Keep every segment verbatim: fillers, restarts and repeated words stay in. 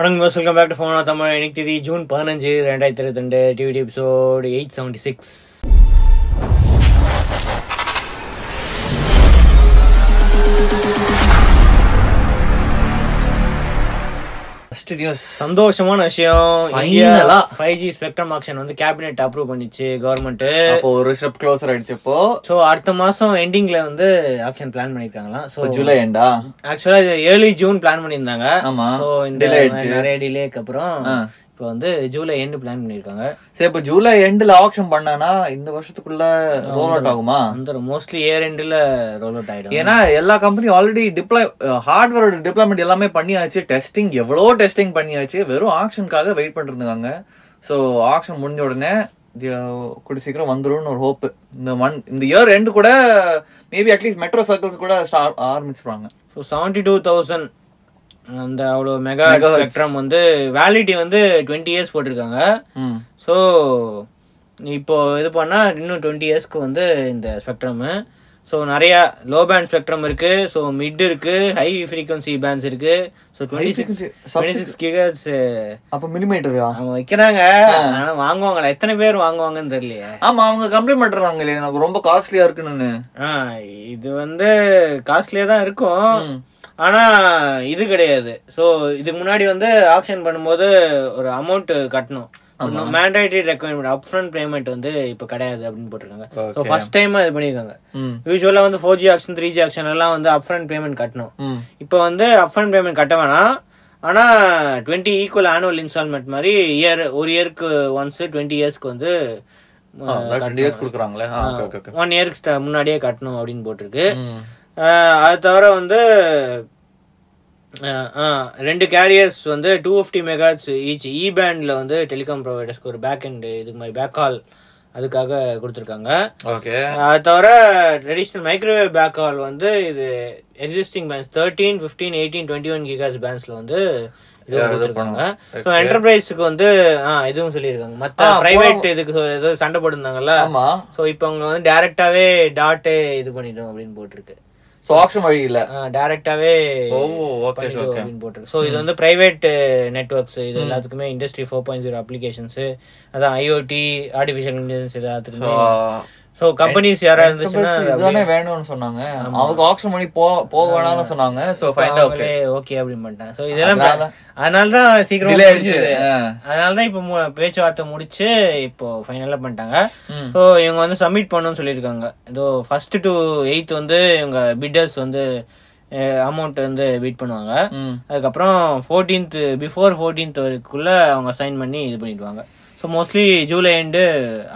Welcome back to Fona Tamil. Today June fifteenth, twenty twenty-two, T V T episode eight seventy-six. First news. சந்தோஷமான விஷயம். Finally, five G spectrum auction வந்து cabinet approve பண்ணிச்சு government. அப்போ ஒரு step closer ஆயிடுச்சுப்போ. So அடுத்த மாசம் endingல வந்து auction plan பண்ணிருக்காங்கலாம். So July end ஆ. Actually early June plan பண்ணிருந்தாங்க. ஆமா. So delay ஆயிடுச்சு. நிறைய டிலேக்கு அப்புறம் இப்போ வந்து ஜூலை end plan பண்ணிருக்காங்க. சரி இப்போ ஜூலை endல auction பண்ணானா இந்த வருஷத்துக்குள்ள roll out ஆகுமா? அந்த mostly year endல roll out ஆயிடும். ஏனா எல்லா company already deploy hardware deployment எல்லாமே பண்ணியாச்சு. டெஸ்டிங் எவ்ளோ டெஸ்டிங் பண்ணியாச்சு. வெறும் auctionக்காக வெயிட் பண்ணிட்டு இருக்காங்க. சோ auction முடிஞ்ச உடனே கூட சீக்கிரம் வந்துரும்னு ஒரு ஹோப். இந்த இந்த இயர் end கூட மேபி அட்லீஸ்ட் மெட்ரோ சர்க்கிள்ஸ் கூட ஆரம்பிச்சுறாங்க. சோ seventy-two thousand அந்த அவ்வளோ மெகா ஸ்பெக்ட்ரம் வந்து வேலிட்டி வந்து டுவெண்ட்டி இயர்ஸ் போட்டிருக்காங்க. ஸோ இப்போ இது பண்ணா இன்னும் டுவெண்ட்டி இயர்ஸ்க்கு வந்து இந்த ஸ்பெக்ட்ரம். ஸோ நிறைய லோ பேண்ட் ஸ்பெக்ட்ரம் இருக்கு, ஸோ மிட் இருக்கு, ஹை ஃப்ரீக்வன்சி பேண்ட்ஸ் இருக்கு. So twenty six twenty six gigs அப்போ மில்லிமீட்டர் அவங்க வைக்கிறாங்க. ஆனா வாங்குவாங்களா, எத்தனை பேர் வாங்குவாங்கன்னு தெரியலையே. ஆமா, அவங்க கம்ப்ளைண்ட் பண்றாங்க இல்லையா, எனக்கு ரொம்ப காஸ்ட்லியா இருக்குன்னு. இது வந்து காஸ்ட்லியா தான் இருக்கும், ஆனா இது கிடையாது. சோ இதுக்கு முன்னாடி வந்து ஆக்ஷன் பண்ணும்போது ஒரு அமௌண்ட் கட்டணும், mandatory requirement, up front payment வந்து இப்ப கிடையாது அப்படின்னு போட்டிருக்காங்க. ஃபர்ஸ்ட் டைம் இது பண்ணிருக்காங்க. யூஸ்வலா வந்து four G auction three G auction எல்லாம் வந்து அப் ஃப்ரண்ட் பேமெண்ட் கட்டணும். இப்ப வந்து அப் ஃப்ரண்ட் பேமெண்ட் கட்ட வேணாம், ஆனா டுவெண்ட்டி ஈக்குவல் ஆனுவல் இன்ஸ்டால்மெண்ட் மாதிரி இயர் ஒரு இயருக்கு ஒன்ஸ் டுவெண்ட்டி இயர்ஸ்க்கு வந்து ஒன் இயருக்கு முன்னாடியே கட்டணும் அப்படின்னு போட்டிருக்கு. அது தவிர வந்து ரெண்டு கேரியர்ஸ் வந்து டூ ஃபிஃப்டி மெகாட்ஸ் ஈச் இ பேண்ட்ல வந்து டெலிகாம் ப்ரொவைடர்ஸ்க்கு ஒரு பேக் அண்ட் இதுக்கு மாதிரி பேக் ஹால் அதுக்காக கொடுத்துருக்காங்க. அது தவிர ட்ரெடிஷ்னல் மைக்ரோவேவ் பேக் ஹால் வந்து இது existing bands thirteen fifteen eighteen twenty one gigahertz பேண்ட்ஸ்ல வந்து என்டர்பிரைஸுக்கு வந்து இதுவும் சொல்லியிருக்காங்க. மத்த பிரைவேட் இதுக்கு சண்டை போட்டுருந்தாங்கல்ல, இப்ப அவங்க வந்து டைரக்டாவே டாட் இது பண்ணிடும் அப்படின்னு போட்டிருக்கு. டைரக்டாவே போட்டிருக்கு. சோ இது வந்து பிரைவேட் நெட்வொர்க்ஸ், இது எல்லாத்துக்குமே industry four point zero applications, அதான் ஐஓடி, ஆர்டிபிஷியல் இன்டெலிஜென்ஸ் எல்லாத்துக்குமே. சோ கம்பெனிஸ் யாரா இருந்துச்சுன்னா இதுதானே வேணும்னு சொன்னாங்க. அவங்க ஆக்ஷன் பண்ணி போ போக வேணாம்னு சொன்னாங்க. சோ ஃபைனலா ஓகே ஓகே அப்படி பண்ணிட்டாங்க. சோ இதெல்லாம் அதனால தான் சீக்கிரம் டிலே ஆயிடுச்சு. அதனால தான் இப்போ பேச்சுவார்த்தை முடிச்சு இப்போ ஃபைனலா பண்ணிட்டாங்க. சோ இவங்க வந்து சப்மிட் பண்ணனும்னு சொல்லிருக்காங்க. ஏதோ ஃபர்ஸ்ட் டு எய்த் வந்து இவங்க பிட்டர்ஸ் வந்து அமௌண்ட் வந்து பீட் பண்ணுவாங்க. அதுக்கப்புறம் ஃபோர்டீன்த் பிஃபோர் ஃபோர்டீன்த் வரைக்குள்ள அவங்க சைன் பண்ணி இது பண்ணிடுவாங்க. So mostly July end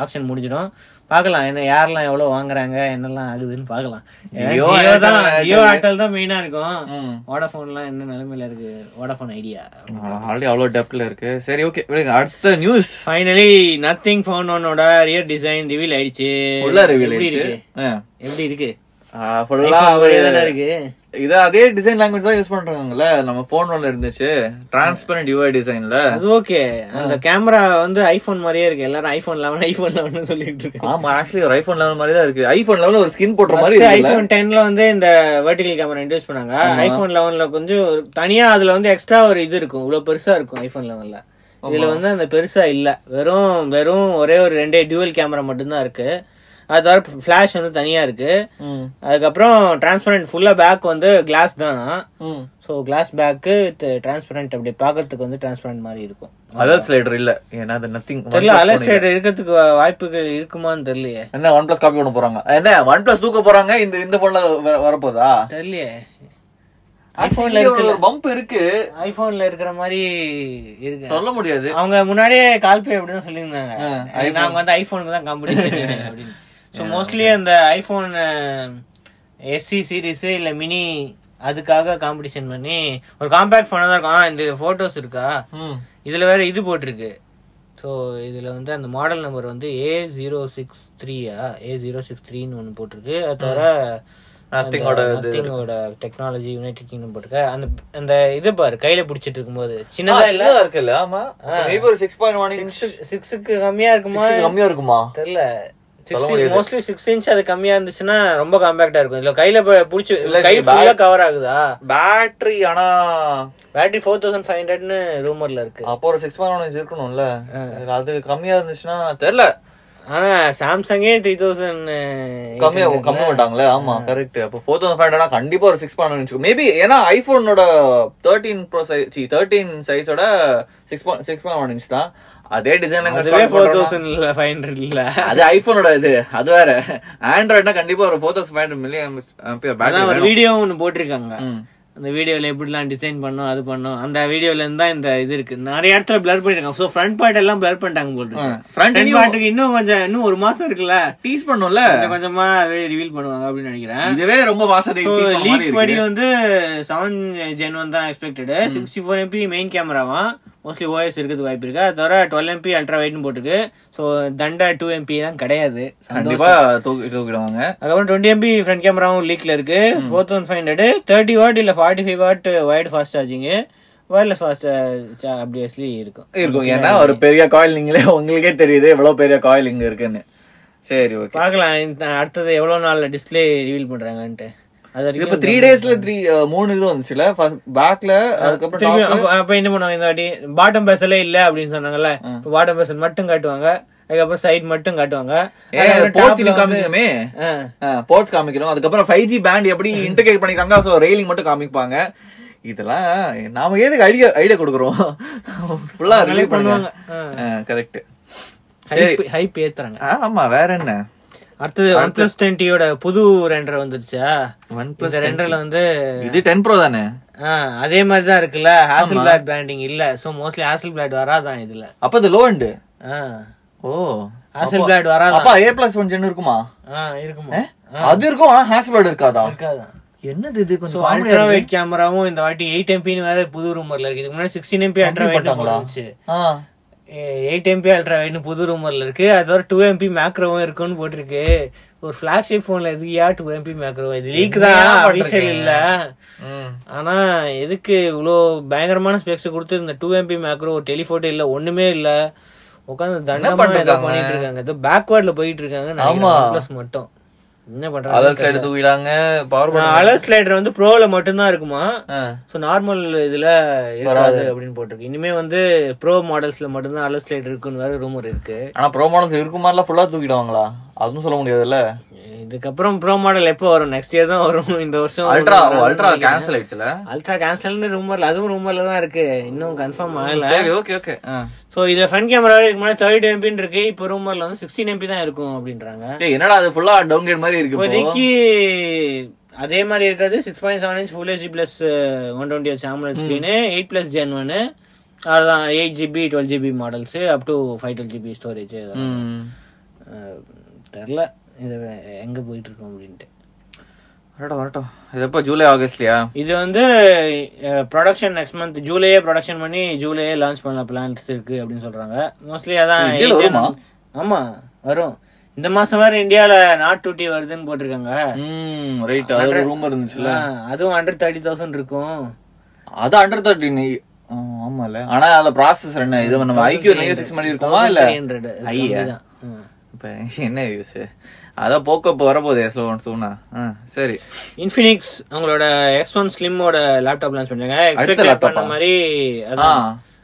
auction முடிஞ்சிடும். பாக்கலாம் என்ன யாரெல்லாம் எவ்வளவு வாங்குறாங்க, என்னெல்லாம் ஆகுதுன்னு பாக்கலாம். ஜியோ ஏர்டெல் தான் மெயினா இருக்கும். வோடாஃபோன் எல்லாம் என்ன நிலைமையில இருக்கு, வோடாஃபோன் ஐடியா ஆல்ரெடி அவ்வளவு டெப்த்ல இருக்கு. சரி ஓகே, அடுத்த நியூஸ். ஃபைனலி நத்திங் ஃபோன் ஒன்னோட ரியர் டிசைன் ரிவீல் ஆயிடுச்சு. உள்ள ரிவீல் ஆயிடுச்சு. எப்படி இருக்கு? ஃபுல்லா ஒரேதான இருக்கு. இது அதே டிசைன் லாங்குவேஜ் தான் யூஸ் பண்றாங்கல்ல, நம்ம போன் ஒன்ல இருந்துச்சு. டிரான்ஸ்பரண்ட் யூஐ டிசைன்ல அது ஓகே. அந்த கேமரா வந்து ஐபோன் மாதிரியே இருக்கு. எல்லாரும் ஐபோன் லெவன் ஐபோன் லெவன் சொல்லிட்டு இருக்கு. ஆமா, ஆக்சுவலி ஒரு ஐபோன் லெவன் மாதிரி தான் இருக்கு. ஐபோன் லெவன் ஒரு ஸ்கின் போடுற மாதிரி இருக்கு. ஐபோன் டென்ல வந்து இந்த வெர்டிகல் கேமரா இன்ட்ரோடியூஸ் பண்ணாங்க. ஐபோன் லெவன்ல கொஞ்சம் தனியா அதுல வந்து எக்ஸ்ட்ரா ஒரு இது இருக்கும். இவ்வளவு பெருசா இருக்கும் ஐபோன் லெவன்ல. இதுல வந்து அந்த பெருசா இல்ல, வெறும் வெறும் ஒரே ஒரு ரெண்டே டியூவல் கேமரா மட்டும்தான் இருக்கு. அது தவிர பிளாஷ் வந்து தனியா இருக்கு. அதுக்கப்புறம் டிரான்ஸ்பரண்ட் ஃபுல்லா பேக் வந்து கிளாஸ் தானா. So glass back with transparent, அப்படி பாக்கிறதுக்கு வந்து டிரான்ஸ்பரண்ட் மாதிரி இருக்கும். அலர் ஸ்லைடர் இல்ல, ஏன்னா அது நதிங் தெரியல. அலர் ஸ்லைடர் இருக்கிறதுக்கு வாய்ப்புகள் இருக்குமான்னு தெரியலையே. என்ன OnePlus காப்பி பண்ண போறாங்க, என்ன OnePlus தூக்க போறாங்க, இந்த இந்த போன்ல வரப்போதா தெரியலையே. ஐபோன்ல இருக்கிற பம்ப் இருக்கு, ஐபோன்ல இருக்கிற மாதிரி இருக்கு, சொல்ல முடியாது. அவங்க முன்னாடியே கால்பே அப்படிதான் சொல்லியிருந்தாங்க, நாங்க வந்து ஐபோனுக்கு தான் காம்படிஷன் அப்படின்னு. ஸோ மோஸ்ட்லி அந்த ஐபோன் எஸ்சி சீரீஸ் இல்ல மினி அதுக்காக காம்படிஷன் பண்ணி ஒரு காம்பேக்ட் ஃபோனா தான் இருக்கும். இந்த போட்டோஸ் இருக்கா, இதுல வேற இது போட்டிருக்கு. ஸோ இதுல வந்து அந்த மாடல் நம்பர் வந்து ஏ ஜீரோ சிக்ஸ் த்ரீயா ஏ ஜீரோ சிக்ஸ் த்ரீன்னு ஒன்று போட்டிருக்கு. அது தவிர நத்திங்கோட நத்திங்கோட டெக்னாலஜி யுனைடெட் கிங்டம் போட்டிருக்க. அந்த அந்த இது பாரு, கையில பிடிச்சிட்டு இருக்கும்போது சின்னதா இல்ல இருக்குல்ல. ஆமா, ஒரு சிக்ஸ் பாயிண்ட் ஒன் சிக்ஸ் சிக்ஸ்க்கு கம்மியா இருக்குமா கம்மியா இருக்குமா தெரியல. sixteen mostly six inch அது கம்மியா இருந்துச்சுனா ரொம்ப காம்பாக்ட்டா இருக்கும். இல்ல கையில புடிச்சு கை ஃபுல்லா கவர் ஆகுதா? பேட்டரி ஆனா பேட்டரி forty-five hundred ன்னு ரூமர்ல இருக்கு. அப்போ ஒரு six point one inch இருக்கும்ல. அது கம்மியா இருந்துச்சுனா தெரியல. ஆனா Samsung ஏ three thousand கம்மியா கம்மி பண்றாங்கல. ஆமா கரெக்ட். அப்போ forty-five hundred னா கண்டிப்பா ஒரு six point one inch. Maybe ஏனா iPhone ஓட thirteen pro thirteen சைஸோட six point one inch தான். அதே டிசைன் forty-five hundred இல்ல அது ஐபோனோட இது அது வேற. ஆண்ட்ராய்ட்னா கண்டிப்பா ஒரு forty-five hundred mAh பேட்டரி. ஒரு வீடியோ ஒன்னு போட்டுருக்காங்க. அந்த வீடியோல எப்படிலாம் டிசைன் பண்ணனும் அது பண்ணனும் அந்த வீடியோல இருந்தா இந்த இது இருக்கு. நிறைய இடத்துல பிளர் பண்ணிருக்காங்க. சோ ஃப்ரண்ட் பார்ட் எல்லாம் பிளர் பண்ணிட்டாங்க போல. ஃப்ரண்ட் பார்ட்க்கு இன்னும் கொஞ்சம் இன்னும் ஒரு மாசம் இருக்குல டீஸ் பண்ணும்ல. கொஞ்சமா அது ரிவீல் பண்ணுவாங்க அப்படி நினைக்கிறேன். இதுவே ரொம்ப மாசம் டீஸ் பண்ண மாதிரி இருக்கு. லீக் படி வந்து seven gen one தான் expected. sixty-four M P main கேமராவா மோஸ்ட்லி O S இருக்குது வாய்ப்பு இருக்கு. அது தவிர twelve M P அல்ட்ரா வைட்னு போட்டுருக்கு. ஸோ தண்டா two M P தான் கிடையாது. தூக்கிடுவாங்க. அதுக்கப்புறம் twenty M P ஃப்ரண்ட் கேமராவும் லீக்ல இருக்கு. Four thousand five hundred thirty watt இல்லை forty five watt wired fast charging wireless fast obviously இருக்கும் இருக்கும். ஏன்னா ஒரு பெரிய காயில் நீங்களே உங்களுக்கே தெரியுது எவ்வளோ பெரிய காயில் இங்கே இருக்குன்னு. சரி ஓகே பார்க்கலாம் அடுத்தது எவ்வளோ நாளில் டிஸ்பிளே ரிவீல் பண்ணுறாங்கன்ட்டு. இப்ப த்ரீ டேஸ்ல த்ரீ மூணு இது வந்துச்சுல பேக்ல. அதுக்கப்புறம் அப்ப என்ன பண்ணுவாங்க இந்த வாட்டி பாட்டம் பேசலே இல்ல அப்படின்னு சொன்னாங்கல்ல. பாட்டம் பேச மட்டும் காட்டுவாங்க. அதுக்கப்புறம் சைட் மட்டும் காட்டுவாங்க. போர்ட்ஸ் காமிக்கிறோம். அதுக்கப்புறம் ஃபைவ் ஜி பேண்ட் எப்படி இன்டகிரேட் பண்ணிக்கிறாங்க. ஸோ ரெயிலிங் மட்டும் காமிப்பாங்க. இதெல்லாம் நாம எதுக்கு ஐடியா ஐடியா கொடுக்குறோம். ஃபுல்லா ரிலீவ் பண்ணுவாங்க. கரெக்ட் ஹைப் ஏத்துறாங்க. ஆமா வேற என்ன. அடுத்தது OnePlus ten T யோட புது ரெண்டர் வந்துருச்சா? OnePlus ரெண்டர்ல வந்து இது ten pro தானே? அதே மாதிரி தான் இருக்குல்ல. ஹாசல்பிளாட் பிராண்டிங் இல்ல. சோ மோஸ்ட்லி ஹாசல்பிளாட் வராதான் இதுல. அப்ப இது லோ எண்ட். ஓ ஹாசல்பிளாட் வராதா? அப்ப A plus one ஜென் இருக்குமா? இருக்குமா? அது இருக்கும். ஆனா ஹாசல்பிளாட் இருக்காதா? இருக்காதா? என்னது இது கொஞ்சம் அல்ட்ரா வைட் கேமராவும் இந்த வாட்டி eight M P னு வேற புது ரூமர்ல இருக்கு. இதுக்கு முன்னாடி sixteen M P ultra wide வந்துச்சு. ஆ eight M P அல்ட்ரா வைட்னு புது ரூமர்ல இருக்கு. அதோட two M P மேக்ரோவும் இருக்குன்னு போட்டிருக்கு. ஒரு பிளாக்ஷிப் போன்ல எதுக்கியா two M P மேக்ரோ? இது லீக் தான் அபிஷியல் இல்ல. ஆனா எதுக்கு இவ்வளோ பயங்கரமான ஸ்பெக்ஸ் கொடுத்து இந்த two M P மேக்ரோ? ஒரு டெலிஃபோட்டோ இல்ல ஒண்ணுமே இல்ல. உட்காந்து தண்டா பண்ணிட்டு இருக்காங்க. ஏதோ பேக்வேர்ட்ல போயிட்டு இருக்காங்க மட்டும். என்ன பண்றாங்க? ப்ரோல மட்டும் தான் இருக்குமா? நார்மல் இதுல இருக்காது அப்படின்னு போட்டிருக்கு. இனிமே வந்து ப்ரோ மாடல்ஸ்ல மட்டும் தான் அலர் ஸ்லைடர் இருக்குன்னு வேற ரூமர் இருக்கு. ஆனா ப்ரோ மாடல்ஸ் இருக்குமால ஃபுல்லா தூக்கிடுவாங்களா? அதுவும் சொல்ல முடியாதுல்ல. இதுக்கப்புறம் ப்ரோ மாடல் எப்போ வரும்? நெக்ஸ்ட் இயர் தான் வரும். இந்த வருஷம் அல்ட்ரா அல்ட்ரா கேன்சல் ஆயிடுச்சுல. அல்ட்ரா கேன்சல்னு ரூமர்ல அதுவும் ரூமர்ல தான் இருக்கு. இன்னும் கன்ஃபார்ம் ஆகல. சரி ஓகே ஓகே. சோ இது ஃப்ரண்ட் கேமரா இருக்குமா? thirty M P னு இருக்கு. இப்போ ரூமர்ல வந்து sixteen M P தான் இருக்கும் அப்படின்றாங்க. டேய் என்னடா அது ஃபுல்லா டவுன்கிரேட் மாதிரி இருக்கு. இப்போதைக்கு அதே மாதிரி இருக்காது. six point seven inch full H D plus one twenty hertz AMOLED screen, eight plus gen one அதான் eight G B twelve G B models up to five twelve G B storage. தெரியல இது எங்க போயிட்டு இருக்கோம் அப்படின்ட்டு. வரட்டும் வரட்டும். இது எப்போ ஜூலை ஆகஸ்ட்லயா? இது வந்து ப்ரொடக்ஷன் நெக்ஸ்ட் மந்த் ஜூலையே ப்ரொடக்ஷன் பண்ணி ஜூலையே லான்ச் பண்ணலாம் பிளான்ஸ் இருக்கு அப்படின்னு சொல்றாங்க. மோஸ்ட்லி அதான். ஆமா வரும் இந்த மாசம். வேற இந்தியால நாட் டூட்டி வருதுன்னு போட்டிருக்காங்க. அதுவும் அண்டர் தேர்ட்டி தௌசண்ட் இருக்கும். அது அண்டர் தேர்ட்டி ஆமால. ஆனா அதுல ப்ராசஸ் என்ன இது நம்ம ஐக்யூ சிக்ஸ் மணி இருக்குமா இல்ல ஐயாதான் என்ன யூஸ்? அதான் போக்க இப்போ வரப்போதே ஸ்லோனா. சரி இன்ஃபினிக்ஸ் அவங்களோட எக்ஸ் ஒன் ஸ்லிம்மோட லேப்டாப் லான்ச் பண்ணிருக்காங்க. எக்ஸ்பெக்ட் பண்ண மாதிரி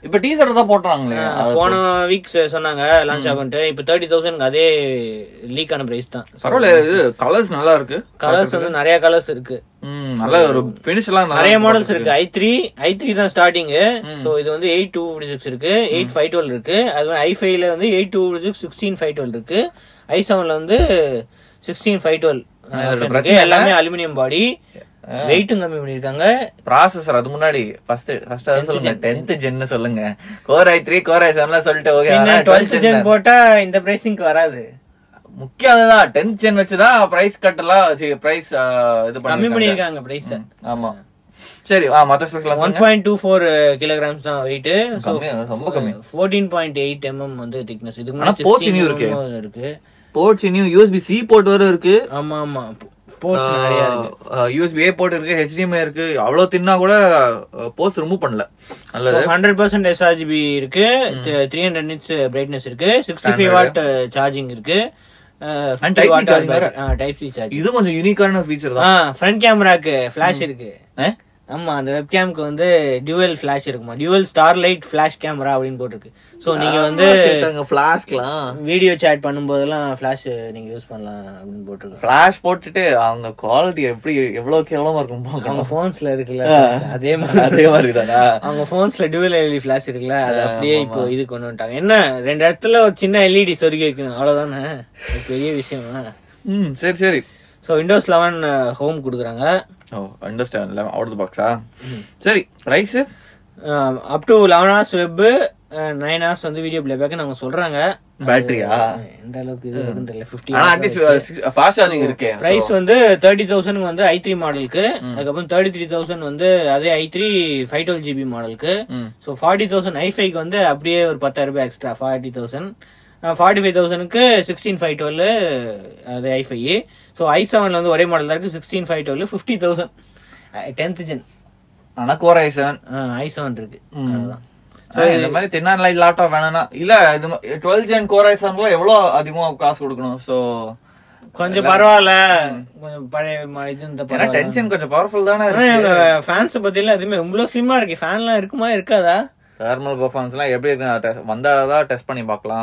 இப்ப டீசர் தான் போடுறாங்களே. போன வீக் சொன்னாங்க லான்ச் ஆகும்ட்டு. இப்ப தேர்ட்டி தௌசண்ட் அதே லீக் ஆன பிரைஸ் தான். பரவாயில்ல. இது கலர்ஸ் நல்லா இருக்கு. கலர்ஸ் வந்து நிறைய கலர்ஸ் இருக்கு. நல்ல ஒரு பினிஷ் எல்லாம் நிறைய மாடல்ஸ் இருக்கு. ஐ த்ரீ ஐ த்ரீ தான் ஸ்டார்டிங். சோ இது வந்து எயிட் டூ ஃபிஃப்டி சிக்ஸ் இருக்கு, எயிட் ஃபைவ் டுவெல் இருக்கு. அது ஐ ஃபைவ்ல வந்து eight two fifty six sixteen five twelve இருக்கு. ஐ செவன்ல வந்து சிக்ஸ்டீன் ஃபைவ் டுவெல் எல்லாமே அலுமினியம் பாடி. வெயிட்டும் கம்மி பண்ணிருக்காங்க. ப்ராசஸர் அது முன்னாடி ஃபர்ஸ்ட் ஃபர்ஸ்ட் அத சொல்லுங்க. tenth ஜென் சொல்லுங்க. Core i three core i seven சொல்லிட்டு ஓகே. ஆனா twelfth ஜென் போட்டா இந்த பிரைசிங்க்கு வராது. முக்கியமா tenth ஜென் வெச்சு தான் பிரைஸ் கட்டலாம். சரி பிரைஸ் இது பண்ணி கம்மி பண்ணிருக்காங்க பிரைஸ். ஆமா சரி. ஆ மத்த ஸ்பெக்லாம் one point two four kilogram தான் வெயிட். சோ ரொம்ப கம்மி. fourteen point eight millimeter வந்து திக்னஸ். இதுக்கு முன்னாடி போர்ட் இனியூ இருக்கு. இருக்கு போர்ட் இனியூ U S B C port வர இருக்கு. ஆமா ஆமா போர்ட்ஸ் நிறைய இருக்கு. U S B A port இருக்கு, H D M I இருக்கு. அவ்ளோ தின்னா கூட போர்ட்ஸ் ரிமூவ் பண்ணல. நல்லது. one hundred percent sRGB இருக்கு. three hundred nits brightness இருக்கு. sixty-five watt சார்ஜிங் இருக்கு. Uh, and type-C charging, uh, type-C charging. This is a unique feature. Uh, front camera flash. Mm. Eh? Amma, the webcam is dual flash. Dual starlight flash camera. So, ah, you can use flash. Video chat, flash. Use flash port, the quality is very good. Phones are dual flash. That's why it's L E D. So, Windows eleven uh, home. Oh, understand. Out of the box. Ah. Mm-hmm. Sorry, price? Um, up to eleven hours web, uh, nine hours on the video playback. Battery? Ah. At least fast charging. Price is thirty thousand on the i three model. Mm. thirty-three thousand on the i three five twelve G B model. Mm. So, forty thousand i five on the ten thousand extra. forty thousand. Uh, forty-five thousand sixteen five twelve uh, the i five. So i seven la one model la sixteen five twelve fifty thousand uh, tenth gen ana core i seven uh, i seven irukku mm. So indha mari ten light laptop venana illa twelve gen core i seven la evlo adhigama cost kodukanum so கொஞ்சம் பரவால கொஞ்சம் பழைய மாதிரி இந்த பரவால tension கொஞ்சம் powerful தான இருக்கு ஃபேன்ஸ் பத்தி இல்ல அதுமே ரொம்ப ஸ்லிம்மா இருக்கு ஃபேன்லாம் இருக்குமா இருக்காதா thermal performance la eppadi irukku vandha da test panni paakalam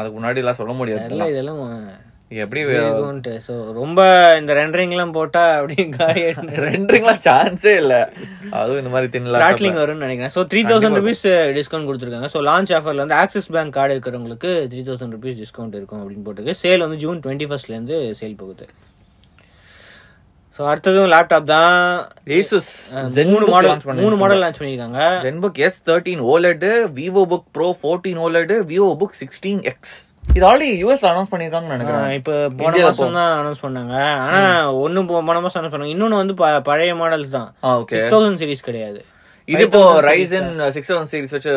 adukku munadi la solla mudiyadhu illa idhellam eppadi verum so romba indha rendering la potta apdi gaay rendering la chance e illa adu indha mari thin la rattling varunu nenikiren so three thousand rupees discount kuduthirukanga so launch offer la vandha Axis Bank card irukkuravangalukku three thousand rupees discount irukum apdi pottege sale vandu June twenty-first la irundhu sale pogudhu. So, laptop da, Asus uh, ZenBook launch பண்ணிருக்காங்க. ZenBook S thirteen OLED, Vivobook Pro fourteen OLED, Vivobook sixteen X. இது already U S ல announce பண்ணிருக்காங்கன்னு நினைக்கிறேன். இப்போ போன மாசம் தான் announce பண்ணாங்க. ஆனா ஒன்னு போன மாசம் அனௌன்ஸ் பண்ணாங்க. இன்னொன்னு வந்து பழைய மாடல் தான். six thousand series கிடையாது. இது இப்போ Ryzen six thousand series வச்சு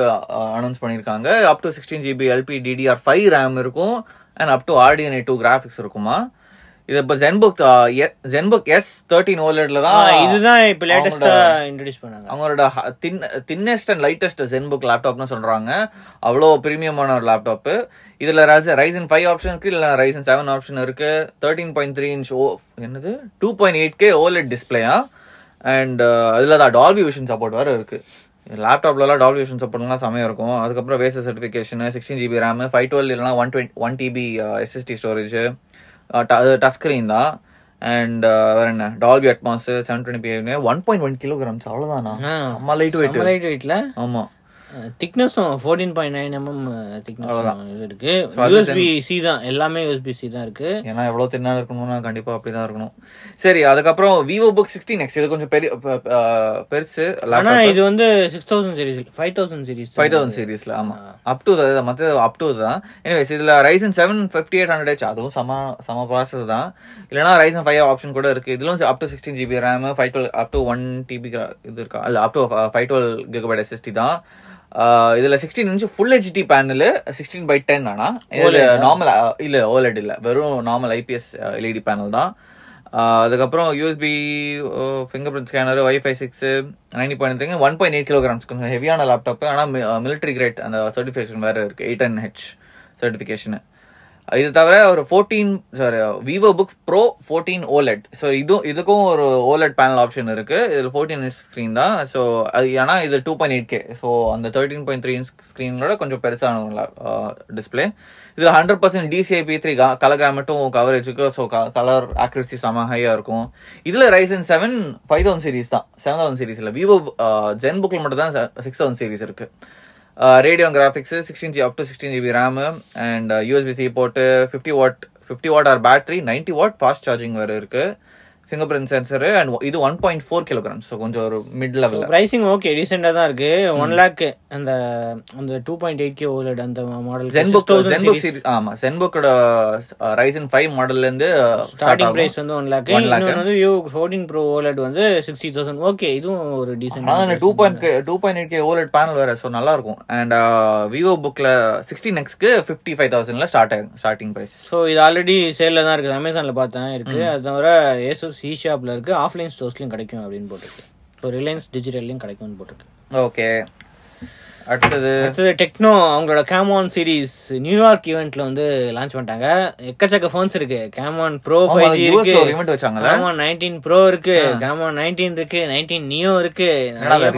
அனௌன்ஸ் பண்ணிருக்காங்க. Up to sixteen G B L P D D R five RAM இருக்கும் and up to R D N A two graphics இருக்குமா. This is ZenBook, ZenBook S thirteen OLED. This is the latest introduced. They are the thinnest and lightest ZenBook laptop. They are premium laptop. This is Ryzen five option, Ryzen seven option, thirteen point three inch, two point eight K OLED display. And there is Dolby Vision support. Laptop la Dolby Vision support la samaya irukum adukapra VESA certification, sixteen G B RAM, five twelve illana one twenty one T B S S D storage. Uh, touch screen da. And uh, Dolby Atmos seven twenty P one point one kilograms avladana amma lightweight amma lightweight la amma thickness fourteen point nine millimeters thickness irukku U S B C da ellame U S B C da irukku ena evlo thinna irukanona kandipa apdi da irukanum seri adukapra Vivobook sixteen X idu konjam peri perusu ana idu vende six thousand series five thousand series la ama up to da matte up to da anyways idla Ryzen seven fifty-eight hundred H adum sama sama processor da illana Ryzen five option kuda irukku idhilum up to sixteen G B RAM five twelve up to one T B idu iruka alla up to five twelve G B S S D da. Uh, this is sixteen inch full H D panel, sixteen by ten. OLED normal, uh, illa, OLED illa. Veru normal I P S uh, L E D panel da. Uh, U S B uh, fingerprint scanner, Wi-Fi six, ninety point one point eight kilograms. Heavy on a laptop, ana, uh, military grade and the certification where eight N H certification. This is Vivobook Pro fourteen OLED. So, this is an OLED panel option. This is fourteen inch screen. So, this is two point eight K. So, on the thirteen point three inch screen, there is a display. This is one hundred percent D C I P three color gamut coverage. So, color accuracy is higher. This is Ryzen seven five thousand series. seven thousand series. Vivo uh, ZenBook is six thousand series. Uh, Radeon graphics, sixteen G B up to sixteen G B RAM and uh, U S B C port, fifty watt hour battery, ninety watt fast charging varukku, fingerprint sensor and idu one point four kilograms. So konja or mid level. So, pricing okay, decent ah dhaan irukku. one lakh and the and the two point eight K OLED and the model ZenBook ZenBook series ama ZenBook oda Ryzen five model la inde starting price vandu one lakh inno vandu fourteen Pro OLED vandu sixty thousand. Okay, idhu or decent ah two point eight K OLED panel vera so nalla irukum and Vivobook la sixteen X ku fifty-five thousand la starting starting price. So idu already sale la dhaan irukku, Amazon la paathaan irukku. Adavara Asus e-shop la irukku, offline stores la கிடைக்கும் அப்படினு போட்டுருக்கு. So Reliance Digital la கிடைக்கும்னு போட்டுருக்கு. Okay. அடுத்து techno அவங்களோட Camon series New York ஈவென்ட்ல வந்து launch பண்ணிட்டாங்க. எக்கச்சக்க ஃபோன்ஸ் இருக்கு. கேமான் ப்ரோ ஃபைவ் ஜி இருக்கு, கேமான் நைன்டீன் ப்ரோ இருக்கு, கேமான் நைன்டீன் இருக்கு, நைன்டீன் நியோ இருக்கு.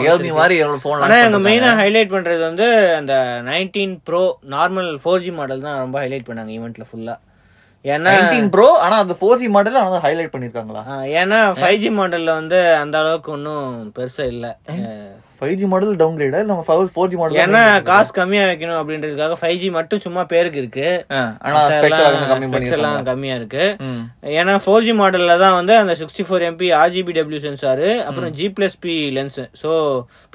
ரியல்மி மாதிரி ஃபோன். ஆனா எங்க மெயினா ஹைலைட் பண்றது வந்து அந்த nineteen pro normal four G model தான் ரொம்ப ஹைலைட் பண்ணாங்க ஈவென்ட்ல ஃபுல்லா. ஏன்னா ப்ரோ ஆனா அந்த ஃபோர் ஜி மாடல் ஆனா ஹைலைட் பண்ணிருக்காங்களா? ஏன்னா ஃபைவ் ஜி மாடல்ல வந்து அந்த அளவுக்கு ஒன்னும் பெருசா இல்ல. ஃபைவ் ஜி மாடல் டவுன் கிரேடா இல்ல ஃபோர் ஜி மாடல்? ஏன்னா காசு கம்மியா வைக்கணும் அப்படின்றதுக்காக ஃபைவ் ஜி மட்டும் சும்மா பேருக்கு இருக்கு. ஆனா ஸ்பெக்ஸ் எல்லாம் கம்மியா இருக்கு. ஏன்னா ஃபோர் ஜி மாடல்ல தான் வந்து அந்த sixty four MP RGBW sensor, அப்புறம் G plus P lens. So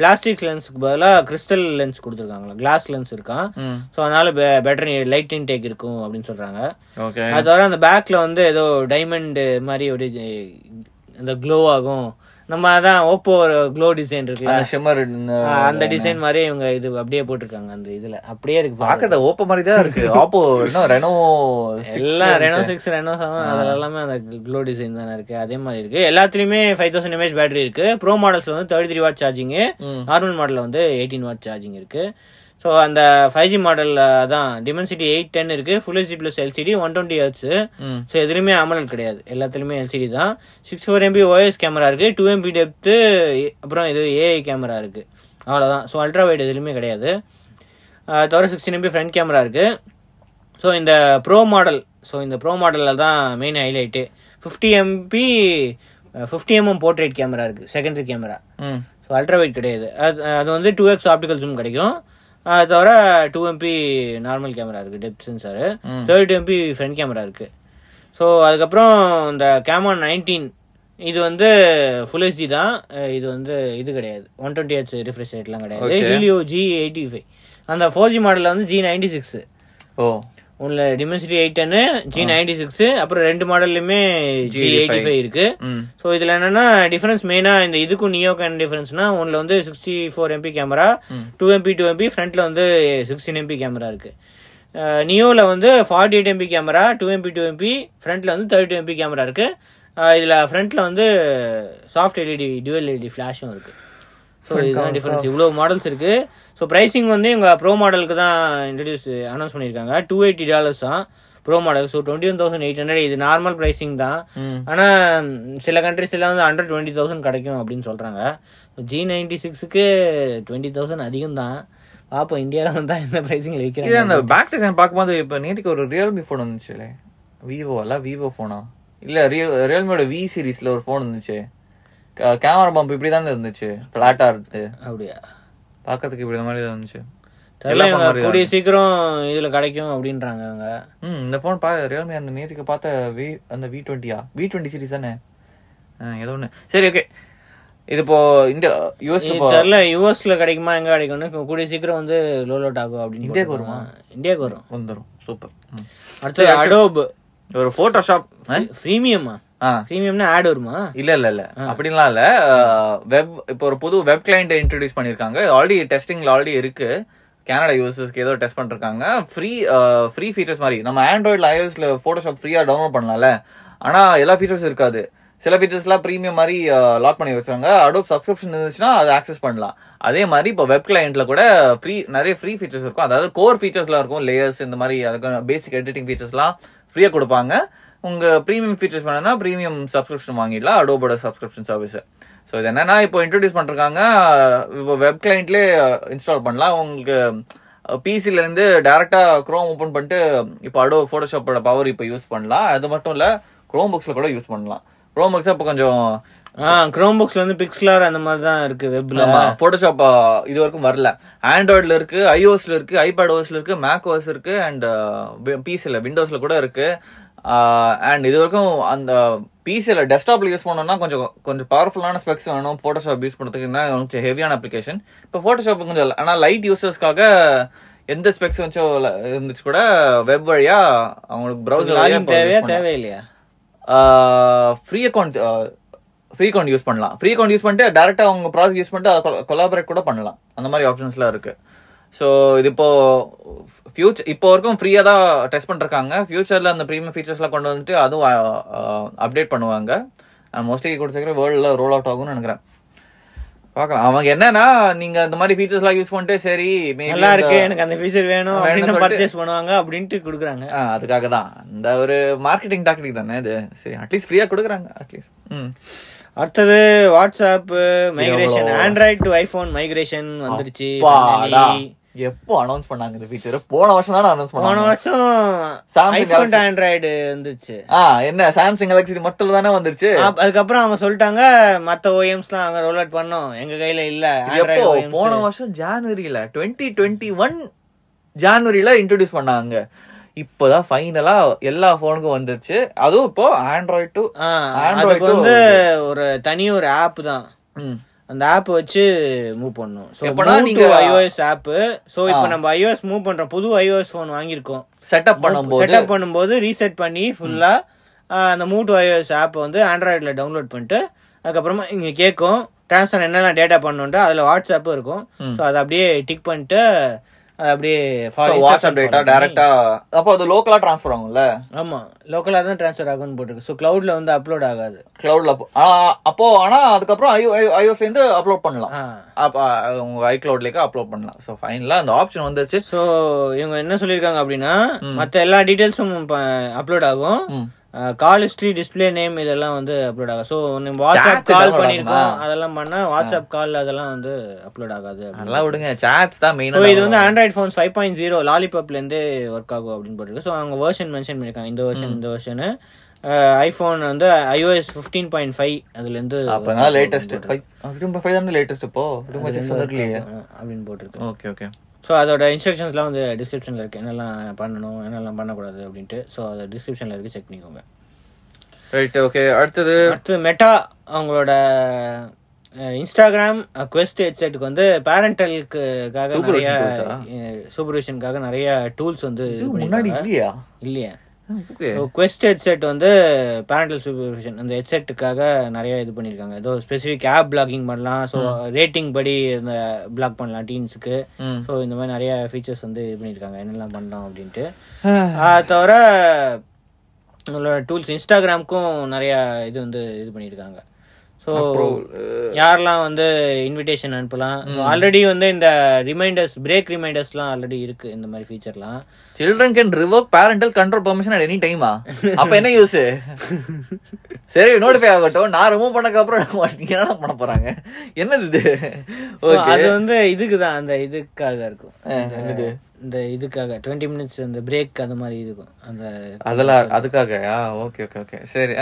plastic லென்ஸ்க்கு பதிலாக கிறிஸ்டல் லென்ஸ் கொடுத்துருக்காங்களா, கிளாஸ் லென்ஸ் இருக்கான். ஸோ அதனால பெட்டர் லைட் இன்டேக் இருக்கும் அப்படின்னு சொல்றாங்க. அது தவிர அந்த பேக்ல வந்து ஏதோ டைமண்ட் மாதிரி ஒரு அந்த க்ளோ ஆகும். நம்ம அதான் ஓப்போ க்ளோ டிசைன் இருக்குல்ல, அந்த டிசைன் மாதிரி இவங்க இது அப்படியே போட்டிருக்காங்க. அந்த இதுல அப்படியே இருக்கு, பாக்கறது ஓப்போ மாதிரி தான் இருக்கு. ஓப்போ ரெனோ எல்லாம் ரெனோ சிக்ஸ் ரெனோ செவன் அதுல எல்லாமே அந்த க்ளோ டிசைன் தானே இருக்கு, அதே மாதிரி இருக்கு. எல்லாத்துலயுமே ஃபைவ் தௌசண்ட் எம்ஏஹெச் பேட்டரி இருக்கு. ப்ரோ மாடல்ஸ்ல வந்து thirty three watt charging, normal மாடல்ல வந்து எயிட்டீன் வாட் சார்ஜிங் இருக்கு. ஸோ அந்த ஃபைவ் ஜி மாடலில் தான் டிமென்சிட்டி எயிட் டென் இருக்கு, full HD plus LCD, one twenty hertz. So எதுலையுமே அமலல் கிடையாது, எல்லாத்துலேயுமே எல்சிடி தான். Six four MP OS camera இருக்கு, டூ எம்பி டெப்த்து, அப்புறம் இது ஏஐ கேமரா இருக்கு, அவ்வளோதான். ஸோ அல்ட்ரா வைட் எதுலையுமே கிடையாது. தவிர சிக்ஸ்டீன் எம்பி ஃப்ரண்ட் கேமரா இருக்கு. ஸோ இந்த ப்ரோ மாடல், ஸோ இந்த ப்ரோ மாடலில் தான் main highlight. Fifty MP fifty mm portrait camera இருக்கு, secondary camera. So ultra wide கிடையாது. அது அது வந்து டூ எக்ஸ் ஆப்டிக்கல் ஜூம் கிடைக்கும். அது தவிர டூ எம்பி நார்மல் கேமரா இருக்கு, depth sensor, thirty MP front camera இருக்கு. ஸோ அதுக்கப்புறம் இந்த கேமான் நைன்டீன் இது வந்து ஃபுல் ஹெச்டி தான். இது வந்து இது கிடையாது, ஒன் டுவெண்ட்டி ஹெச் ரிஃப்ரெஷ் ரேட்லாம் கிடையாது. ஹீலியோ ஜி எயிட்டி ஃபைவ் அந்த ஃபோர் ஜி மாடலில் வந்து ஜி நைன்டி சிக்ஸு உள்ள டிமென்சிட்டி எயிட் டென்னு, ஜி நைன்டி சிக்ஸு, அப்புறம் ரெண்டு மாடல்லையுமே ஜி எயிட்டி ஃபைவ் இருக்கு. ஸோ இதில் என்னன்னா டிஃபரன்ஸ் மெயினாக இந்த இதுக்கும் நியோக்கு என்ன டிஃபரன்ஸ்னா, ஒன்றில் வந்து sixty four MP camera, two MP two MP ஃப்ரண்ட்ல வந்து சிக்ஸ்டீன் எம்பி கேமரா இருக்கு. நியோவில் வந்து forty eight MP camera, two MP two MP ஃப்ரண்ட்ல வந்து தேர்ட்டி டூ எம்பி கேமரா இருக்கு. இதில் ஃப்ரண்ட்ல வந்து சாஃப்ட் எல்இடி டுவல் எல்இடி ஃபிளாஷும் இருக்கு. ஸோ இதுதான் டிஃபரன்ஸ். இவ்வளோ மாடல்ஸ் இருக்கு. ஸோ ப்ரைஸிங் வந்து இவங்க ப்ரோ மாடலுக்கு தான் இன்ட்ரடியூஸ் அனௌன்ஸ் பண்ணியிருக்காங்க. டூ எயிட்டி டாலர்ஸ் தான் pro model. So twenty one thousand eight hundred இது நார்மல் ப்ரைஸிங் தான். ஆனால் சில கண்ட்ரிஸ்லாம் வந்து ஹண்ட்ரட் டுவெண்ட்டி தௌசண்ட் கிடைக்கும் அப்படின்னு சொல்றாங்க. ஜி நைன்டி சிக்ஸுக்கு டுவெண்ட்டி தௌசண்ட் அதிகம் தான். பார்ப்போம் இந்தியாவில் வந்து இந்த ப்ரைஸிங்ல வைக்கிறாங்க. அந்த பேக் டிசைன் பார்க்கும்போது இப்போ நேற்றுக்கு ஒரு ரியல்மி ஃபோன் வந்துச்சு, விவோ அல்ல விவோ ஃபோனா இல்லை ரியல் ரியல்மியோட வி சீரீஸ்ல ஒரு ஃபோன் இருந்துச்சு. கேமரா பம்ப் இப்படி தானே இருந்துச்சு, பிளாட்டா இருந்து அப்படியா பாக்கிறதுக்கு இப்படி மாதிரி தான் இருந்துச்சு. கூடிய சீக்கிரம் இதுல கிடைக்கும் அப்படின்றாங்க அவங்க. ம் இந்த ஃபோன் பா ரியல்மி அந்த நேத்துக்கு பார்த்த வி அந்த வி டுவெண்ட்டியா வி டுவெண்ட்டி சீரிஸ் தானே ஏதோ ஒன்று. சரி ஓகே. இது இப்போ இந்தியா யூஎஸ் தெரியல, யூஎஸ்ல கிடைக்குமா எங்க கிடைக்கும்னு கூடிய சீக்கிரம் வந்து லோ லோட் ஆகும் அப்படின்னு. இந்தியாவுக்கு வருமா? இந்தியாவுக்கு வரும், வந்துடும். சூப்பர். அடுத்தது அடோப் ஒரு போட்டோஷாப் பிரீமியமா பிரீமியம்னா ஆட் வருமா? இல்ல இல்ல இல்ல அப்படின்லாம் இல்ல. வெப் இப்போ ஒரு புது வெப் கிளைண்ட் இன்ட்ரடியூஸ் பண்ணிருக்காங்க. ஆல்ரெடி டெஸ்டிங்ல ஆல்ரெடி இருக்கு. கனடா யூசர்ஸ்க்கு ஏதோ டெஸ்ட் பண்ணிருக்காங்க. ஃப்ரீ ஃப்ரீ ஃபீச்சர்ஸ் மாதிரி நம்ம ஆண்ட்ராய்ட்ல ஐஓஎஸ்ல போட்டோஷாப் ஃப்ரீயா டவுன்லோட் பண்ணலாம்ல. ஆனா எல்லா ஃபீச்சர்ஸ் இருக்காது. சில ஃபீச்சர்ஸ் எல்லாம் பிரீமியம் மாதிரி லாக் பண்ணி வச்சிருக்காங்க. அடோப் சப்ஸ்கிரிப்ஷன் இருந்துச்சுன்னா அதை ஆக்சஸ் பண்ணலாம். அதே மாதிரி இப்போ வெப் கிளைண்ட்ல கூட ஃப்ரீ நிறைய ஃப்ரீ ஃபீச்சர்ஸ் இருக்கும். அதாவது கோர் ஃபீச்சர்ஸ்லாம் இருக்கும், லேயர்ஸ் இந்த மாதிரி, அதுக்கு பேசிக் எடிட்டிங் ஃபீச்சர்ஸ்லாம் ஃப்ரீயா கொடுப்பாங்க. உங்க பிரீமியம் ஃபீச்சர்ஸ் பண்ணனா பிரீமியம் சப்ஸ்கிரிப்ஷன் வாங்கிடலாம் அடோபோட சப்ஸ்கிரிப்ஷன் சர்வீஸ். ஸோ இது என்னன்னா இப்போ இன்ட்ரடியூஸ் பண்ணிருக்காங்க. இப்போ வெப் கிளைண்ட்லேயே இன்ஸ்டால் பண்ணலாம். உங்களுக்கு பிசில இருந்து டேரக்டா குரோம் ஓப்பன் பண்ணிட்டு இப்போ அடோ போட்டோஷாப்போட பவர் இப்போ யூஸ் பண்ணலாம். அது மட்டும் இல்ல குரோம் புக்ஸ்ல கூட யூஸ் பண்ணலாம். குரோம் புக்ஸ் இப்போ கொஞ்சம் குரோம் புக்ஸ்ல வந்து பிக்ஸ்லார் அந்த மாதிரி தான் இருக்கு வெப்ல. போட்டோஷாப் இது வரைக்கும் வரல. ஆண்ட்ராய்ட்ல இருக்கு, ஐஓஎஸ்ல இருக்கு, ஐபேட் ஓஎஸ்ல இருக்கு, மேக் ஓஎஸ் இருக்கு, அண்ட் பிசில விண்டோஸ்ல கூட இருக்கு. அண்ட் இது வரைக்கும் அந்த பிசியில் டெஸ்க்டாப்ல யூஸ் பண்ணோம்னா கொஞ்சம் கொஞ்சம் பவர்ஃபுல்லான ஸ்பெக்ஸ் வேணும். போட்டோஷாப் யூஸ் பண்ணுறதுக்குன்னா கொஞ்சம் ஹெவியான அப்ளிகேஷன். இப்போ போட்டோஷாப் கொஞ்சம் ஆனால் லைட் யூசர்ஸ்க்காக எந்த ஸ்பெக்ஸ் கொஞ்சம் இருந்துச்சு கூட வெப் வழியா அவங்களுக்கு ப்ரௌசர் தேவையில்லையா free account free account use பண்ணலாம். ஃப்ரீ அக்கௌண்ட் யூஸ் பண்ணிட்டு டேரக்டா அவங்க ப்ராஜெக்ட் யூஸ் பண்ணிட்டு அதை கொலாபரேட் கூட பண்ணலாம். அந்த மாதிரி ஆப்ஷன்ஸ்லாம் இருக்கு. ஸோ இது இப்போ ஃபியூச்சர் இப்போ வரைக்கும் ஃப்ரீயாக தான் டெஸ்ட் பண்ணிருக்காங்க. ஃபியூச்சரில் அந்த ப்ரீமியம் ஃபீச்சர்ஸ்லாம் கொண்டு வந்துட்டு அதுவும் அப்டேட் பண்ணுவாங்க. மோஸ்ட்லி கொடுத்துக்கிற வேர்ல்டில் ரோல் அவுட் ஆகும்னு நினைக்கிறேன். அவங்க என்னன்னா நீங்க அந்த மாதிரி ஃபீச்சர்ஸ் எல்லாம் யூஸ் பண்ணிட்டு சரி நல்லா இருக்கு எனக்கு அந்த ஃபீச்சர் வேணும் அப்படின்னு பர்ச்சேஸ் பண்ணுவாங்க அப்படினு குடுக்குறாங்க. அதுக்காக தான் இந்த ஒரு மார்க்கெட்டிங் டாக்டிக் தானே இது. சரி அட்லீஸ்ட் ஃப்ரீயா குடுக்குறாங்க அட்லீஸ்ட். ம் அடுத்தது WhatsApp migration, Android to iPhone migration வந்துருச்சு. எப்போ அனௌன்ஸ் பண்ணாங்க இந்த ஃபீச்சர்? போன வருஷம் தான் அனௌன்ஸ் பண்ணாங்க. போன வருஷம் Samsung Galaxy Android வந்துச்சு. ஆ என்ன Samsung Galaxy மட்டும் தான வந்துச்சு. அதுக்கு அப்புறம் அவங்க சொல்லிட்டாங்க மத்த O E Msலாம் அவங்க ரோல் அவுட் பண்ணோம் எங்க கையில இல்ல Android O E Ms. போன வருஷம் ஜனவரியில twenty twenty-one ஜனவரியில இன்ட்ரோ듀ஸ் பண்ணாங்க. இப்போதான் ஃபைனலா எல்லா போனுக்கும் வந்துச்சு. அதுவும் இப்போ Android to Android வந்து ஒரு தனி ஒரு ஆப் தான். ம் அந்த ஆப் வச்சு மூவ் பண்ணும். சோ இப்போ நீங்க iOS ஆப் சோ இப்போ நம்ம iOS மூவ் பண்றோம். புது iOS ஃபோன் வாங்கி இருக்கோம். செட்டப் பண்ணும்போது செட்டப் பண்ணும்போது ரீசெட் பண்ணி ஃபுல்லா அந்த மூவ் டு iOS ஆப் வந்து Androidல டவுன்லோட் பண்ணிட்டு அதுக்கு அப்புறமா இங்க கேக்கும் ட்ரான்ஸ்ஃபர் என்னெல்லாம் டேட்டா பண்ணனும்ன்ற அதுல WhatsApp இருக்கும். சோ அத அப்படியே டிக் பண்ணிட்டு அது அப்படியே ஃபார் WhatsApp டேட்டா டைரக்டா அப்போ அது லோக்கலா ட்ரான்ஸ்ஃபர் ஆகும்ல. ஆமா லோக்கலா தான் ட்ரான்ஸ்ஃபர் ஆகும்னு போட்டுருக்கு. சோ கிளவுட்ல வந்து அப்லோட் ஆகாது. கிளவுட்ல அப்போ ஆனா அதுக்கு அப்புறம் iOS ல இருந்து அப்லோட் பண்ணலாம். அப்ப உங்க iCloudலயே அப்லோட் பண்ணலாம். சோ ஃபைனலா அந்த ஆப்ஷன் வந்துருச்சு. சோ இவங்க என்ன சொல்லிருக்காங்க அப்படினா மத்த எல்லா டீடைல்ஸும் அப்லோட் ஆகும். கால் ஹிஸ்டரி, டிஸ்ப்ளே நேம் இதெல்லாம் வந்து அப்லோட் ஆகும். சோ நம்ம வாட்ஸ்அப் கால் பண்ணிருக்கோம் அதெல்லாம் பண்ணா வாட்ஸ்அப் கால் அதெல்லாம் வந்து அப்லோட் ஆகாது. நல்லா விடுங்க சாட்ஸ் தான் மெயினா. சோ இது வந்து Android phones five point zero லாலிபாப்ல இருந்து வர்க் ஆகும் அப்படினு போட்டுருக்கு. சோ அவங்க வெர்ஷன் மென்ஷன் பண்ணிருக்காங்க இந்த வெர்ஷன் இந்த வெர்ஷன் iPhone வந்து iOS fifteen point five அதுல இருந்து அப்பனா லேட்டஸ்ட் five point five தான் லேட்டஸ்ட் இப்போ ரொம்ப சந்தர்லியா அப்படினு போட்டுருக்கு. Okay okay. சோ அதோட இன்ஸ்ட்ரக்ஷன்ஸ்லாம் வந்து டிஸ்கிரிப்ஷன்ல இருக்கு. என்னெல்லாம் பண்ணணும் என்னெல்லாம் பண்ணக்கூடாது அப்படின்ட்டு சோ அது டிஸ்கிரிப்ஷன்ல இருக்கு, செக் பண்ணிக்கோங்க. Right okay. அடுத்து அடுத்து மெட்டா அவங்களோட இன்ஸ்டாகிராம் குவெஸ்ட் ஹெட்செட்க்கு வந்து பேரண்டலுக்காக நிறைய சூப்பர்விஷனுக்காக நிறைய டூல்ஸ் வந்து முன்னாடி இல்லையா இல்லையா குவெஸ்ட் ஹெட்செட் வந்து பேரண்டல் சூப்பர்விஷன் அந்த ஹெட்செட்டுக்காக நிறைய இது பண்ணிருக்காங்க. ஏதோ ஸ்பெசிபிக் ஆப் பிளாக்கிங் பண்ணலாம். ஸோ ரேட்டிங் படி இந்த பிளாக் பண்ணலாம் டீன்ஸுக்கு. ஸோ இந்த மாதிரி நிறைய ஃபீச்சர்ஸ் வந்து இது பண்ணியிருக்காங்க என்னெல்லாம் பண்ணலாம் அப்படின்ட்டு. அதை தவிர உங்களோட டூல்ஸ் இன்ஸ்டாகிராமுக்கும் நிறைய இது வந்து இது பண்ணியிருக்காங்க. ஸோ யாரெல்லாம் வந்து இன்விடேஷன் அனுப்பலாம். ஆல்ரெடி வந்து இந்த ரிமைண்டர்ஸ் பிரேக் ரிமைண்டர்ஸ்லாம் ஆல்ரெடி இருக்கு இந்த மாதிரி ஃபீச்சர்லாம். Children can revoke parental control permission at any டைமா அப்ப என்ன யூஸ்? சரி நோட்டிஃபை ஆகட்டும். நான் ரிமூவ் பண்ணதுக்கு அப்புறம் என்ன பண்ண போறாங்க? என்னது இது? அது வந்து இதுக்குதான் அந்த இதுக்காக இருக்கும். என்னது இந்த இதுக்காக டுவெண்ட்டி மினிட்ஸ் அந்த பிரேக் அந்த மாதிரி இருக்கும் அந்த அதெல்லாம் அதுக்காக. ஓகே ஓகே ஓகே சரி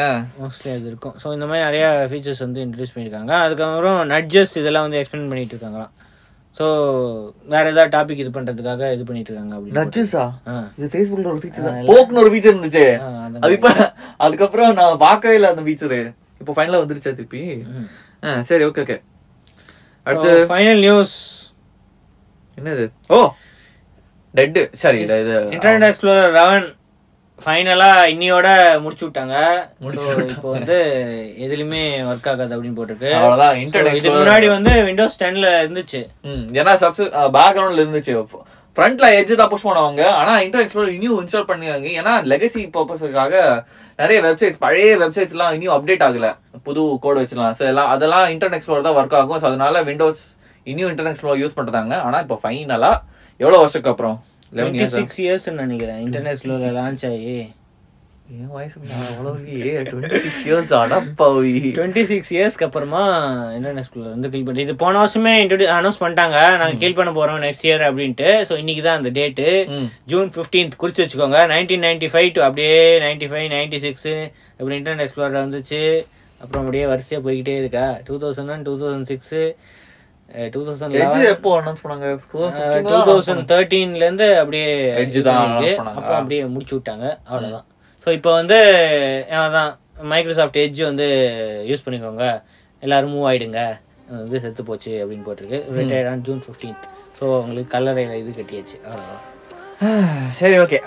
மோஸ்ட்லி அது இருக்கும். ஸோ இந்த மாதிரி நிறைய ஃபீச்சர்ஸ் வந்து இன்ட்ரடியூஸ் பண்ணியிருக்காங்க. அதுக்கப்புறம் நட்ஜஸ் இதெல்லாம் வந்து எக்ஸ்பிளைன் பண்ணிட்டு இருக்காங்களாம். ஸோ வேற ஏதாவது டாபிக் இது பண்றதுக்காக இது பண்ணிட்டு இருக்காங்க அப்படின்னு. நட்ஜஸா இது ஃபேஸ்புக்ல ஒரு ஃபீச்சர் தான். போக்னு ஒரு ஃபீச்சர் இருந்துச்சு அது இப்போ அதுக்கப்புறம் நான் பார்க்கவே இல்லை அந்த ஃபீச்சரு. இப்போ ஃபைனலாக வந்துருச்சா திருப்பி? சரி ஓகே ஓகே. அடுத்து ஃபைனல் நியூஸ் என்னது? ஓ டெட் சாரி இது இன்டர்நெட் எக்ஸ்ப்ளோரர் eleven ஃபைனலா இன்னியோட முடிச்சு விட்டாங்க. இப்போ வந்து எதுலயுமே வர்க் ஆகாது அப்படின்னு போட்டுருக்கு. அவ்வளவுதான். இன்டர்நெட் எக்ஸ்ப்ளோரர் முன்னாடி வந்து விண்டோஸ் ten ல இருந்துச்சு. ஏன்னா சப்ஸ் பேக்ரவுண்ட்ல இருந்துச்சு. ஃப்ரண்ட்ல எட்ஜ் தான் புஷ் பண்ணுவாங்க. ஆனா இன்டர்நெட் எக்ஸ்ப்ளோரர் இன்னும் இன்ஸ்டால் பண்ணிருக்காங்க. ஏன்னா லெகசி பர்பஸுக்காக நிறைய வெப்சைட்ஸ் பழைய வெப்சைட்ஸ் எல்லாம் இன்னும் அப்டேட் ஆகல புது கோட் வச்சுலாம். சோ எல்லாம் அதெல்லாம் இன்டர்நெட் எக்ஸ்ப்ளோரர் தான் வர்க் ஆகும். சோ அதனால விண்டோஸ் இன்னும் இன்டர்நெட் எக்ஸ்ப்ளோரர் யூஸ் பண்றாங்க. ஆனா இப்போ ஃபைனலா எவ்வளவு வருஷத்துக்கு அப்புறம் twenty-six இயர்ஸ் நினைக்கிறேன் இன்டர்நெட் எக்ஸ்ப்ளோரர் லான்ச் ஆகி. ஏன் வாய்ஸ் அவ்வளவுலயே twenty-six இயர்ஸ் ஆடா பாவி. twenty-six இயர்ஸ்க்கு அப்புறமா இன்டர்நெட் எக்ஸ்ப்ளோரர் வந்து கில் பண்ணி இது போன வருஷமே அனௌன்ஸ் பண்ணிட்டாங்க நாங்க கில் பண்ண போறோம் நெக்ஸ்ட் இயர் அப்படின்ட்டு. சோ இன்னைக்கு தான் அந்த டேட் ஜூன் fifteenth குறிச்சு வச்சுக்கோங்க. nineteen ninety-five டு அப்படியே ninety-five ninety-six அப்படி இன்டர்நெட் எக்ஸ்ப்ளோரர் வந்துச்சு. அப்புறம் அப்படியே வரிசையா போய்கிட்டே இருக்கா. two thousand one two thousand six two thousand eleven எப்போ அனௌன்ஸ் பண்ணாங்க? twenty thirteen ல இருந்து அப்படியே எட்ஜ் தான் அப்ப அப்படியே முடிச்சு விட்டாங்க அவ்வளவுதான். சோ இப்போ வந்து அதான் மைக்ரோசாஃப்ட் எட்ஜ் வந்து யூஸ் பண்ணிக்கோங்க எல்லாரும் மூவ் ஆயிடுங்க வந்து செத்து போச்சு அப்படின்னு போட்டுருக்கு. Retire on June fifteenth. So உங்களுக்கு கல்லறையில இது கட்டியாச்சு அவ்வளவுதான். சரி ஓகே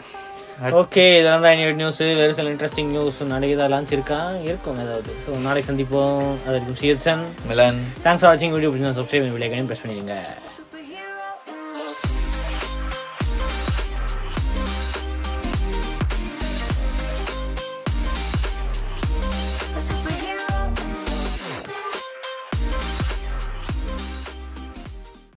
ஓகே. இதெல்லாம் தான் இன்னைக்கு நியூஸ். வேற சில இன்ட்ரெஸ்டிங் நியூஸ் நாளைக்கு தான் லான்ச் இருக்கான் இருக்கும் ஏதாவது. ஸோ நாளைக்கு சந்திப்போம். அதற்கு சீர்சன் மிலன். தேங்க்ஸ் ஃபார் வாட்சிங் வீடியோ. பிடிச்சா சப்ஸ்கிரைப் பண்ணி பெல் ஐகானையும் ப்ரெஸ் பண்ணிடுங்க.